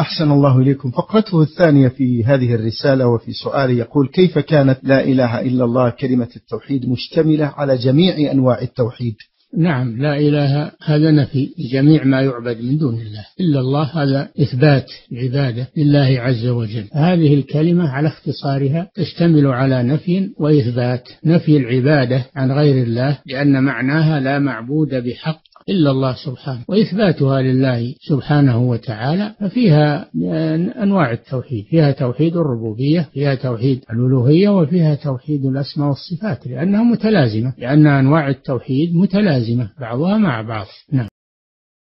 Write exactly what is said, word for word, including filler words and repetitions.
أحسن الله إليكم. فقرته الثانية في هذه الرسالة وفي سؤال يقول: كيف كانت لا إله إلا الله كلمة التوحيد مشتملة على جميع أنواع التوحيد؟ نعم، لا إله هذا نفي جميع ما يعبد من دون الله، إلا الله هذا إثبات العبادة لله عز وجل. هذه الكلمة على اختصارها تشتمل على نفي وإثبات، نفي العبادة عن غير الله لأن معناها لا معبود بحق إلا الله سبحانه، وإثباتها لله سبحانه وتعالى. ففيها أنواع التوحيد، فيها توحيد الربوبية، فيها توحيد الألوهية، وفيها توحيد الأسماء والصفات، لأنها متلازمة، لأن أنواع التوحيد متلازمة بعضها مع بعض. نعم.